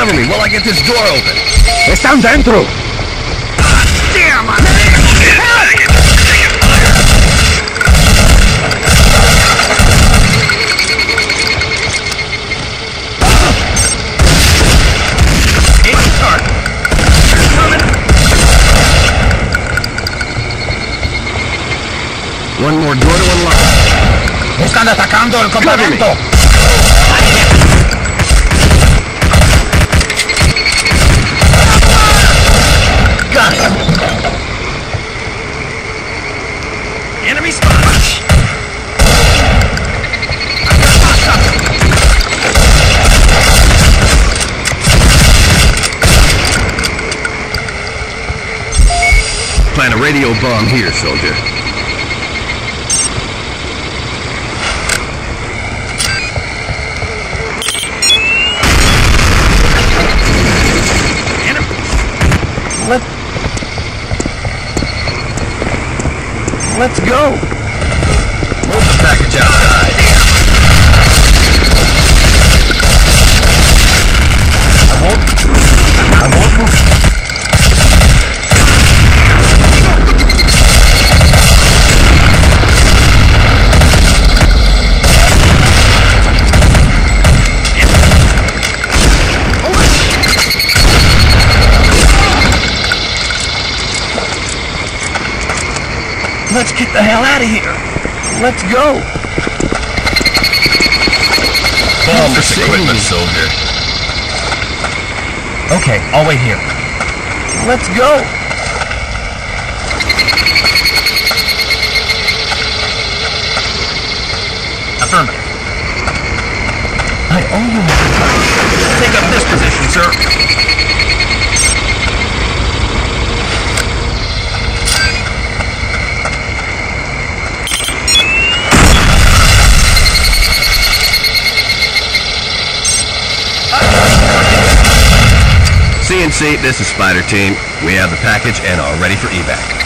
Cover me while I get this door open. Están dentro. Damn, I'm one more door to unlock. Están atacando el campamento. Got him. Enemy spotted. Plant a radio bomb here, soldier. Let's go! Move the package outside. I won't move. Let's get the hell out of here. Let's go. Bomb this equipment, soldier. Okay, I'll wait here. Let's go. Affirmative. I owe you. Take up this position, sir. CNC, this is Spider Team. We have the package and are ready for evac.